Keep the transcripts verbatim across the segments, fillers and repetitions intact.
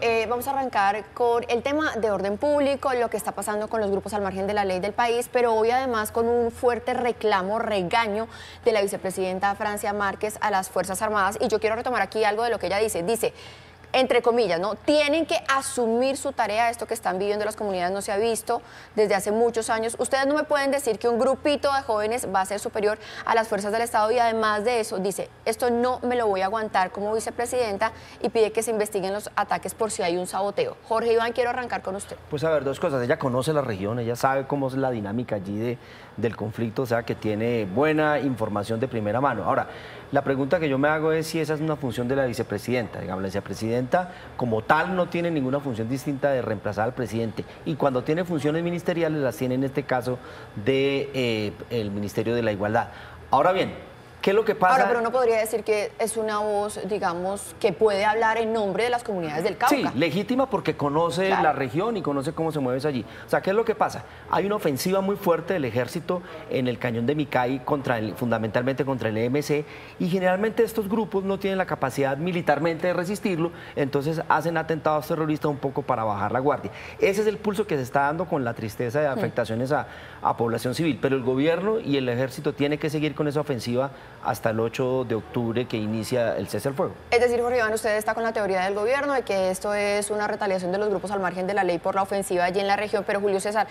Eh, vamos a arrancar con el tema de orden público, lo que está pasando con los grupos al margen de la ley del país, pero hoy además con un fuerte reclamo, regaño de la vicepresidenta Francia Márquez a las Fuerzas Armadas. Y yo quiero retomar aquí algo de lo que ella dice. Dice, entre comillas, ¿no? Tienen que asumir su tarea, esto que están viviendo las comunidades no se ha visto desde hace muchos años. Ustedes no me pueden decir que un grupito de jóvenes va a ser superior a las fuerzas del Estado y además de eso dice, esto no me lo voy a aguantar como vicepresidenta y pide que se investiguen los ataques por si hay un saboteo. Jorge Iván, quiero arrancar con usted. Pues a ver, dos cosas, ella conoce la región, ella sabe cómo es la dinámica allí de, del conflicto, o sea que tiene buena información de primera mano. Ahora, la pregunta que yo me hago es si esa es una función de la vicepresidenta, digamos, la vicepresidenta como tal no tiene ninguna función distinta de reemplazar al presidente y cuando tiene funciones ministeriales las tiene en este caso de, eh, el Ministerio de la Igualdad. Ahora bien, ¿qué es lo que pasa? Ahora, pero no podría decir que es una voz, digamos, que puede hablar en nombre de las comunidades del Cauca. Sí, legítima porque conoce claro. la región y conoce cómo se mueve allí. O sea, ¿qué es lo que pasa? Hay una ofensiva muy fuerte del ejército en el cañón de Micay, contra el, fundamentalmente contra el E M C, y generalmente estos grupos no tienen la capacidad militarmente de resistirlo, entonces hacen atentados terroristas un poco para bajar la guardia. Ese es el pulso que se está dando con la tristeza de afectaciones a, a población civil, pero el gobierno y el ejército tienen que seguir con esa ofensiva hasta el ocho de octubre que inicia el cese al fuego. Es decir, Jorge Iván, usted está con la teoría del gobierno de que esto es una retaliación de los grupos al margen de la ley por la ofensiva allí en la región, pero Julio César,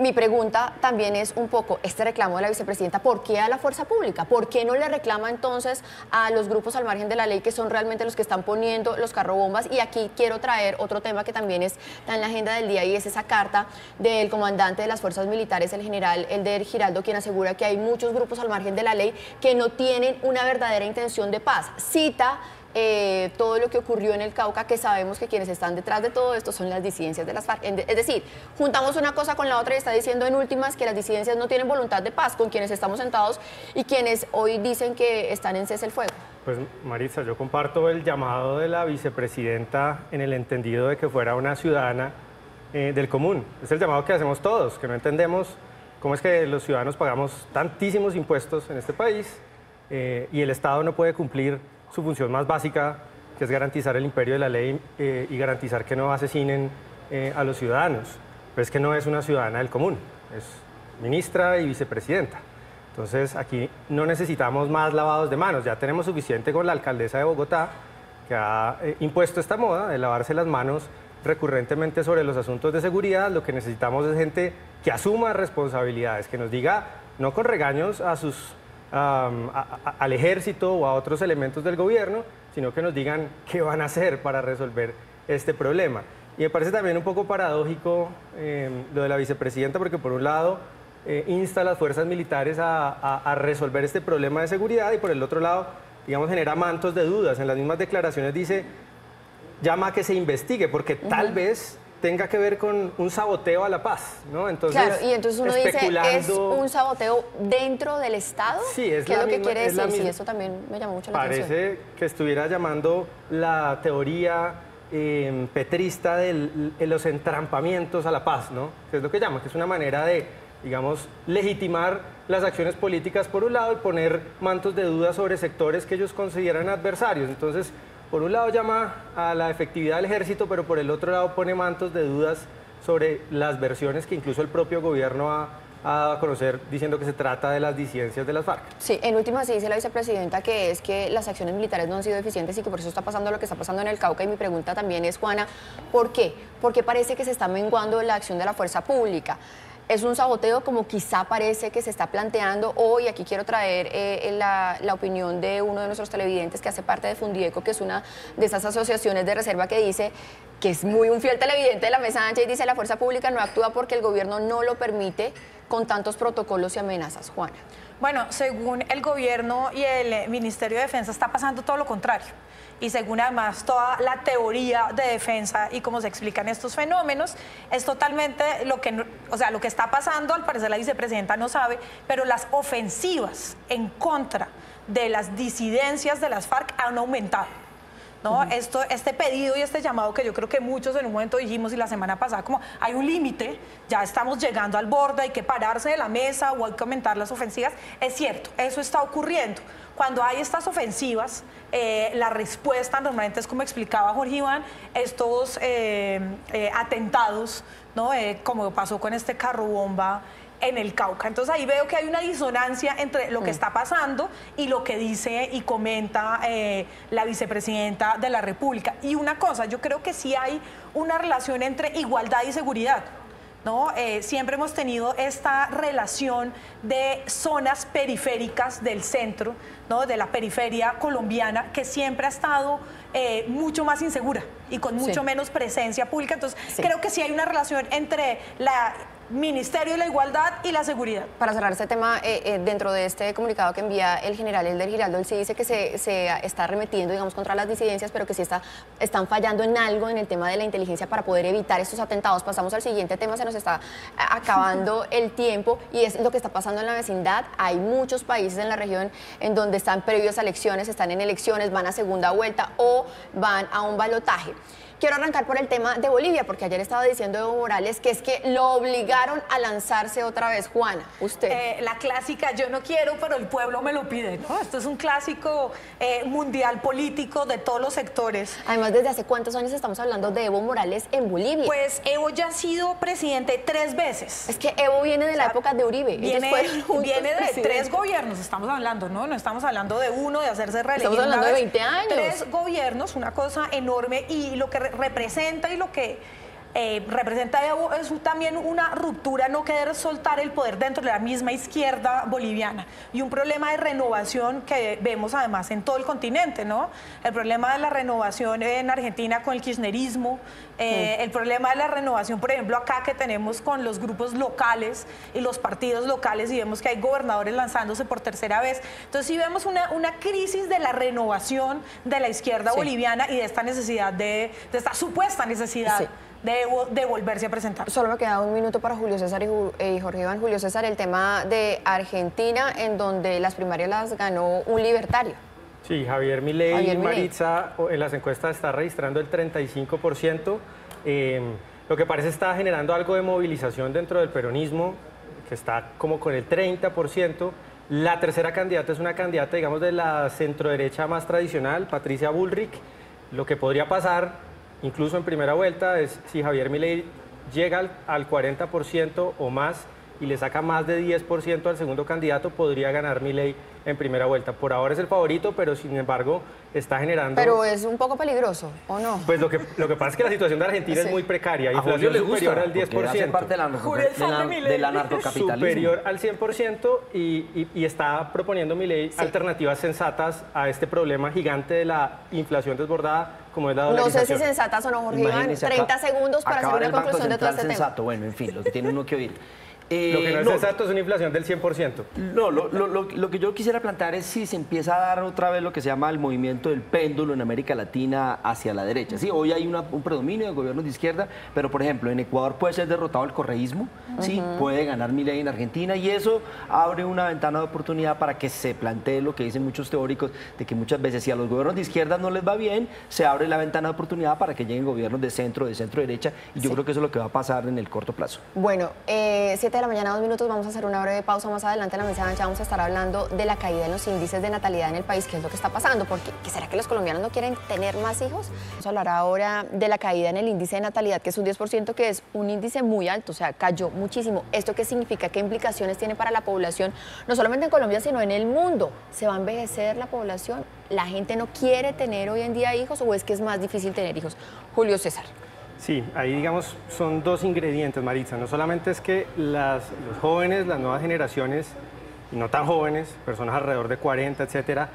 mi pregunta también es un poco este reclamo de la vicepresidenta, ¿por qué a la fuerza pública? ¿Por qué no le reclama entonces a los grupos al margen de la ley que son realmente los que están poniendo los carrobombas? Y aquí quiero traer otro tema que también está en la agenda del día y es esa carta del comandante de las fuerzas militares, el general Hélder Giraldo, quien asegura que hay muchos grupos al margen de la ley que no tienen una verdadera intención de paz. Cita Eh, todo lo que ocurrió en el Cauca, que sabemos que quienes están detrás de todo esto son las disidencias de las FARC. Es decir, juntamos una cosa con la otra y está diciendo en últimas que las disidencias no tienen voluntad de paz con quienes estamos sentados y quienes hoy dicen que están en cese el fuego. Pues Maritza, yo comparto el llamado de la vicepresidenta en el entendido de que fuera una ciudadana eh, del común. Es el llamado que hacemos todos, que no entendemos cómo es que los ciudadanos pagamos tantísimos impuestos en este país eh, y el Estado no puede cumplir su función más básica, que es garantizar el imperio de la ley eh, y garantizar que no asesinen eh, a los ciudadanos. Pero es que no es una ciudadana del común, es ministra y vicepresidenta. Entonces aquí no necesitamos más lavados de manos, ya tenemos suficiente con la alcaldesa de Bogotá, que ha eh, impuesto esta moda de lavarse las manos recurrentemente sobre los asuntos de seguridad. Lo que necesitamos es gente que asuma responsabilidades, que nos diga no con regaños a sus Um, a, a, al ejército o a otros elementos del gobierno, sino que nos digan qué van a hacer para resolver este problema. Y me parece también un poco paradójico eh, lo de la vicepresidenta, porque por un lado eh, insta a las fuerzas militares a, a, a resolver este problema de seguridad y por el otro lado, digamos, genera mantos de dudas. En las mismas declaraciones dice, llama a que se investigue, porque uh-huh. tal vez tenga que ver con un saboteo a la paz, ¿no? Entonces, claro, y entonces uno especulando... dice, ¿es un saboteo dentro del Estado? Sí, es ¿Qué la es lo misma, que quiere decir? Sí, eso también me llamó mucho la Parece atención. Parece que estuviera llamando la teoría eh, petrista del, de los entrampamientos a la paz, ¿no? Que es lo que llama, que es una manera de, digamos, legitimar las acciones políticas por un lado y poner mantos de duda sobre sectores que ellos consideran adversarios. Entonces, por un lado llama a la efectividad del ejército, pero por el otro lado pone mantos de dudas sobre las versiones que incluso el propio gobierno ha, ha dado a conocer diciendo que se trata de las disidencias de las FARC. Sí, en última sí dice la vicepresidenta que es que las acciones militares no han sido eficientes y que por eso está pasando lo que está pasando en el Cauca. Y mi pregunta también es, Juana, ¿por qué? Porque parece que se está menguando la acción de la fuerza pública. ¿Es un saboteo como quizá parece que se está planteando hoy? Aquí quiero traer eh, la, la opinión de uno de nuestros televidentes que hace parte de Fundieco, que es una de esas asociaciones de reserva que dice que es muy un fiel televidente de La Mesa Ancha y dice la fuerza pública no actúa porque el gobierno no lo permite con tantos protocolos y amenazas. Juana. Bueno, según el gobierno y el Ministerio de Defensa está pasando todo lo contrario. Y según además toda la teoría de defensa y cómo se explican estos fenómenos, es totalmente lo que, o sea, lo que está pasando, al parecer la vicepresidenta no sabe, pero las ofensivas en contra de las disidencias de las FARC han aumentado. ¿no? Uh-huh. Esto, este pedido y este llamado que yo creo que muchos en un momento dijimos, y la semana pasada, como hay un límite, ya estamos llegando al borde, hay que pararse de la mesa o hay que aumentar las ofensivas. Es cierto, eso está ocurriendo. Cuando hay estas ofensivas, eh, la respuesta normalmente es, como explicaba Jorge Iván, estos eh, eh, atentados, ¿no? Eh, como pasó con este carro bomba en el Cauca. Entonces ahí veo que hay una disonancia entre lo que está pasando y lo que dice y comenta eh, la vicepresidenta de la República. Y una cosa, yo creo que sí hay una relación entre igualdad y seguridad, ¿no? Eh, siempre hemos tenido esta relación de zonas periféricas del centro, ¿no? De la periferia colombiana, que siempre ha estado eh, mucho más insegura y con mucho sí. menos presencia pública. Entonces sí. creo que sí hay una relación entre la Ministerio de la Igualdad y la Seguridad. Para cerrar este tema, eh, eh, dentro de este comunicado que envía el general Hélder Giraldo, él sí dice que se, se está arremetiendo, digamos, contra las disidencias, pero que sí está, están fallando en algo en el tema de la inteligencia para poder evitar estos atentados. Pasamos al siguiente tema, se nos está acabando el tiempo, y es lo que está pasando en la vecindad. Hay muchos países en la región en donde están previas a elecciones, están en elecciones, van a segunda vuelta o van a un balotaje. Quiero arrancar por el tema de Bolivia, porque ayer estaba diciendo Evo Morales que es que lo obligaron a lanzarse otra vez. Juana, usted. Eh, la clásica, yo no quiero, pero el pueblo me lo pide, ¿no? Esto es un clásico eh, mundial político de todos los sectores. Además, ¿desde hace cuántos años estamos hablando de Evo Morales en Bolivia? Pues Evo ya ha sido presidente tres veces. Es que Evo viene de la o sea, época de Uribe. Viene, viene de presidente. tres gobiernos, estamos hablando, ¿no? No estamos hablando de uno, de hacerse reelegir. Estamos hablando de veinte años. Tres gobiernos, una cosa enorme, y lo que representa y lo que eh, representa Evo es también una ruptura, no querer soltar el poder dentro de la misma izquierda boliviana, y un problema de renovación que vemos además en todo el continente, ¿no? El problema de la renovación en Argentina con el kirchnerismo, eh, sí. el problema de la renovación, por ejemplo, acá que tenemos con los grupos locales y los partidos locales, y vemos que hay gobernadores lanzándose por tercera vez. Entonces sí vemos una, una crisis de la renovación de la izquierda sí. boliviana y de esta necesidad, de, de esta supuesta necesidad sí. de, de volverse a presentar. Solo me queda un minuto para Julio César y, y Jorge Iván. Julio César, el tema de Argentina, en donde las primarias las ganó un libertario. Sí, Javier Milei, Maritza, en las encuestas está registrando el treinta y cinco por ciento. Eh, lo que parece está generando algo de movilización dentro del peronismo, que está como con el treinta por ciento. La tercera candidata es una candidata, digamos, de la centroderecha más tradicional, Patricia Bullrich. Lo que podría pasar, incluso en primera vuelta, es si Javier Milei llega al, al cuarenta por ciento o más y le saca más de diez por ciento al segundo candidato, podría ganar Milei en primera vuelta. Por ahora es el favorito, pero sin embargo está generando... Pero es un poco peligroso, ¿o no? Pues lo que, lo que pasa es que la situación de Argentina sí. es muy precaria. Inflación le gusta, superior al diez por ciento. Parte de la, de la, de la narcocapitalismo. Superior al cien por ciento, y, y, y está proponiendo Milei sí. alternativas sensatas a este problema gigante de la inflación desbordada, como es la dolarización. No sé si sensatas o no, Jorge Iván. treinta segundos para hacer una conclusión de todo este tema. Sensato. Bueno, en fin, lo que tiene uno que oír. Eh, lo que no es no, exacto es una inflación del cien por ciento. No, lo, lo, lo, lo que yo quisiera plantear es si se empieza a dar otra vez lo que se llama el movimiento del péndulo en América Latina hacia la derecha. Sí, hoy hay una, un predominio de gobiernos de izquierda, pero por ejemplo en Ecuador puede ser derrotado el correísmo, uh-huh. sí, puede ganar Milei en Argentina, y eso abre una ventana de oportunidad para que se plantee lo que dicen muchos teóricos, de que muchas veces si a los gobiernos de izquierda no les va bien, se abre la ventana de oportunidad para que lleguen gobiernos de centro, de centro derecha, y yo sí. creo que eso es lo que va a pasar en el corto plazo. Bueno, eh, siete de la mañana, dos minutos, vamos a hacer una breve pausa. Más adelante en la mesa ancha vamos a estar hablando de la caída en los índices de natalidad en el país, qué es lo que está pasando, porque ¿qué será que los colombianos no quieren tener más hijos? Vamos a hablar ahora de la caída en el índice de natalidad, que es un diez por ciento, que es un índice muy alto, o sea, cayó muchísimo. ¿Esto qué significa? ¿Qué implicaciones tiene para la población? No solamente en Colombia, sino en el mundo. ¿Se va a envejecer la población? ¿La gente no quiere tener hoy en día hijos, o es que es más difícil tener hijos? Julio César. Sí, ahí digamos son dos ingredientes, Maritza. No solamente es que las, los jóvenes, las nuevas generaciones, y no tan jóvenes, personas alrededor de cuarenta, etcétera,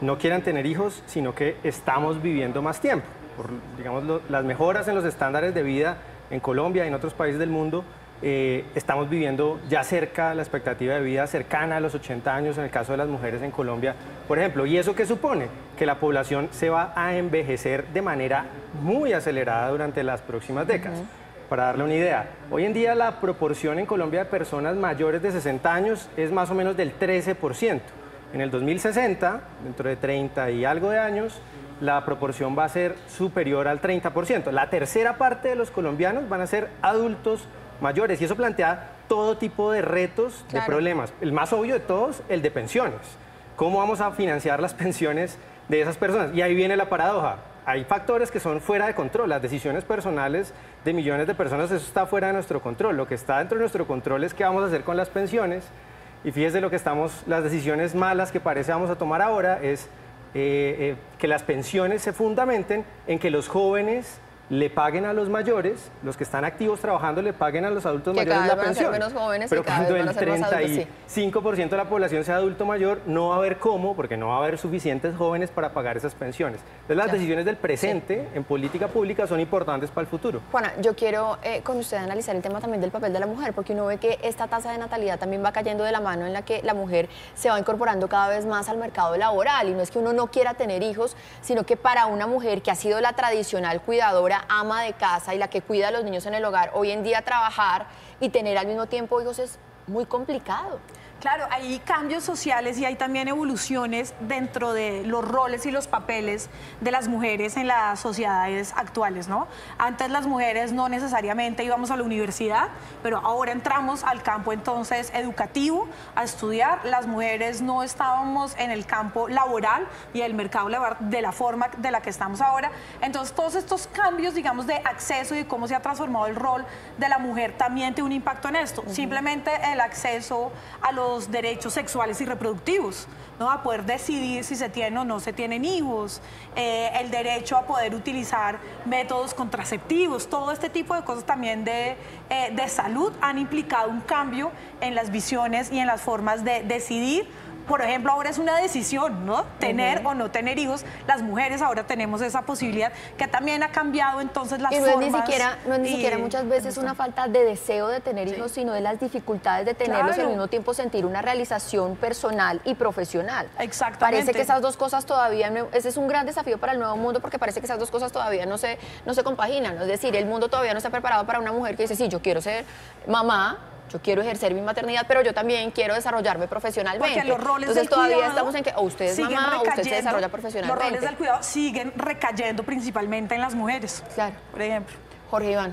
no quieran tener hijos, sino que estamos viviendo más tiempo. Por, digamos, lo, las mejoras en los estándares de vida en Colombia y en otros países del mundo, eh, estamos viviendo ya cerca, la expectativa de vida cercana a los ochenta años, en el caso de las mujeres en Colombia, por ejemplo. ¿Y eso qué supone? Que la población se va a envejecer de manera muy acelerada durante las próximas décadas. Uh-huh. Para darle una idea, hoy en día la proporción en Colombia de personas mayores de sesenta años es más o menos del trece por ciento. En el dos mil sesenta, dentro de treinta y algo de años, la proporción va a ser superior al treinta por ciento. La tercera parte de los colombianos van a ser adultos mayores, y eso plantea todo tipo de retos, claro, de problemas. El más obvio de todos, el de pensiones. ¿Cómo vamos a financiar las pensiones de esas personas? Y ahí viene la paradoja. Hay factores que son fuera de control, las decisiones personales de millones de personas, eso está fuera de nuestro control. Lo que está dentro de nuestro control es qué vamos a hacer con las pensiones, y fíjese lo que estamos, las decisiones malas que parece vamos a tomar ahora es eh, eh, que las pensiones se fundamenten en que los jóvenes le paguen a los mayores, los que están activos trabajando le paguen a los adultos mayores la pensión. Que cada vez van a ser menos jóvenes, pero cuando el treinta y cinco por ciento de la población sea adulto mayor, no va a haber cómo, porque no va a haber suficientes jóvenes para pagar esas pensiones. Entonces las decisiones del presente en política pública son importantes para el futuro. Juana, yo quiero eh, con usted analizar el tema también del papel de la mujer, porque uno ve que esta tasa de natalidad también va cayendo de la mano en la que la mujer se va incorporando cada vez más al mercado laboral, y no es que uno no quiera tener hijos, sino que para una mujer que ha sido la tradicional cuidadora, ama de casa y la que cuida a los niños en el hogar, hoy en día trabajar y tener al mismo tiempo hijos es muy complicado. Claro, hay cambios sociales y hay también evoluciones dentro de los roles y los papeles de las mujeres en las sociedades actuales, ¿no? Antes las mujeres no necesariamente íbamos a la universidad, pero ahora entramos al campo entonces educativo, a estudiar. Las mujeres no estábamos en el campo laboral y el mercado laboral de la forma de la que estamos ahora. Entonces todos estos cambios, digamos, de acceso y de cómo se ha transformado el rol de la mujer también tiene un impacto en esto. Uh-huh. Simplemente el acceso a los los derechos sexuales y reproductivos, ¿no? A poder decidir si se tienen o no se tienen hijos, eh, el derecho a poder utilizar métodos contraceptivos, todo este tipo de cosas también de, eh, de salud han implicado un cambio en las visiones y en las formas de decidir. Por ejemplo, ahora es una decisión, ¿no? Tener uh-huh. o no tener hijos. Las mujeres ahora tenemos esa posibilidad, que también ha cambiado entonces las y no formas. Es ni siquiera, no es ni y, siquiera muchas veces una falta de deseo de tener sí. hijos, sino de las dificultades de tenerlos claro. y al mismo tiempo sentir una realización personal y profesional. Exactamente. Parece que esas dos cosas todavía, no, ese es un gran desafío para el nuevo mundo, porque parece que esas dos cosas todavía no se, no se compaginan, ¿no? Es decir, el mundo todavía no está preparado para una mujer que dice, sí, yo quiero ser mamá, yo quiero ejercer mi maternidad, pero yo también quiero desarrollarme profesionalmente. Porque los roles Entonces, del todavía cuidado estamos en que o usted es mamá o usted se desarrolla profesionalmente. Los roles del cuidado siguen recayendo principalmente en las mujeres, claro. por ejemplo. Jorge Iván.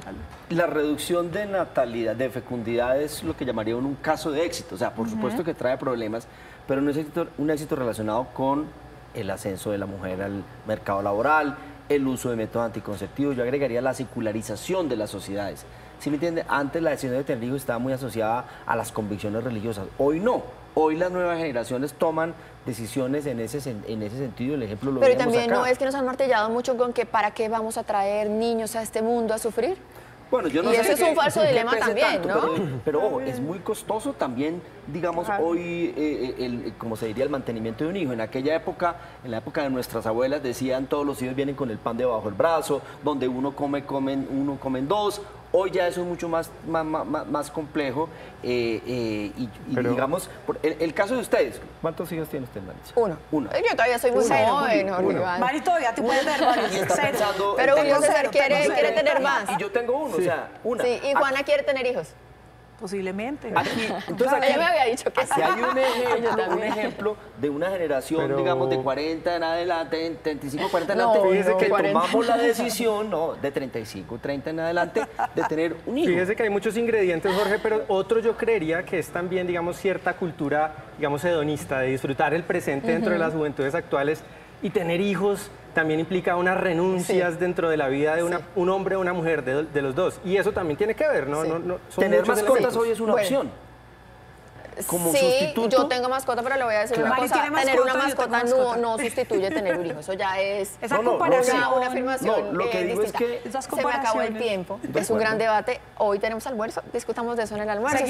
La reducción de natalidad, de fecundidad, es lo que llamaría un caso de éxito. O sea, por uh-huh. supuesto que trae problemas, pero no es éxito, un éxito relacionado con el ascenso de la mujer al mercado laboral, el uso de métodos anticonceptivos. Yo agregaría la secularización de las sociedades. ¿Sí me entiende? Antes la decisión de tener hijos estaba muy asociada a las convicciones religiosas. Hoy no. Hoy las nuevas generaciones toman decisiones en ese, en ese sentido. El ejemplo lo vemos acá. Pero también no es que nos han martillado mucho con que para qué vamos a traer niños a este mundo a sufrir. Bueno, yo no y sé eso es un falso dilema también, tanto, ¿no? Pero, pero ojo, es muy costoso también, digamos, Ajá. hoy, eh, el, como se diría, el mantenimiento de un hijo. En aquella época, en la época de nuestras abuelas, decían todos los hijos vienen con el pan debajo del brazo, donde uno come, comen, uno comen dos. Hoy ya eso es mucho más, más, más, más complejo eh, eh, y, y pero, digamos, por el, el caso de ustedes. ¿Cuántos hijos tiene usted, Maritza? Uno. Uno. Yo todavía soy muy joven, Jorge Iván. Mari todavía te puedes ver, Mari. Pero Julio César quiere, quiere tener más. Y yo tengo uno, sí. o sea, una. Sí, y Juana aquí, quiere tener hijos. Posiblemente. Aquí, entonces aquí, ella me había dicho que sí. Hay un ejemplo, un ejemplo de una generación, pero, digamos, de cuarenta en adelante, treinta y cinco, cuarenta en no, adelante, fíjese no, que cuarenta. Tomamos la decisión, no, de treinta y cinco, treinta en adelante, de tener un hijo. Fíjese que hay muchos ingredientes, Jorge, pero otro yo creería que es también, digamos, cierta cultura, digamos, hedonista, de disfrutar el presente uh-huh. dentro de las juventudes actuales, y tener hijos también implica unas renuncias sí. dentro de la vida de una, sí. un hombre o una mujer, de, de los dos. Y eso también tiene que ver, ¿no? Sí. no, no son Tener mascotas hoy es una bueno. opción. Como sí, sustituto. Yo tengo mascota, pero le voy a decir claro. una cosa. Mascota, tener una mascota, mascota. No, no sustituye tener un hijo. Eso ya es Esa no, no, comparación, una, una afirmación no, lo que eh, digo distinta. Es que esas se me acabó el tiempo. Es un gran debate. Hoy tenemos almuerzo. Discutamos de eso en el almuerzo.